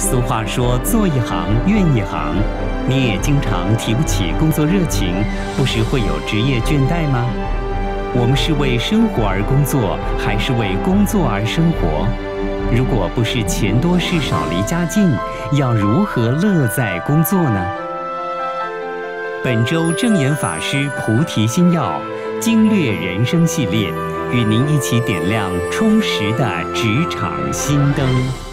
俗话说做一行怨一行，你也经常提不起工作热情，不时会有职业倦怠吗？我们是为生活而工作，还是为工作而生活？如果不是钱多事少离家近，要如何乐在工作呢？本周证严法师菩提心要经略人生系列，与您一起点亮充实的职场心灯。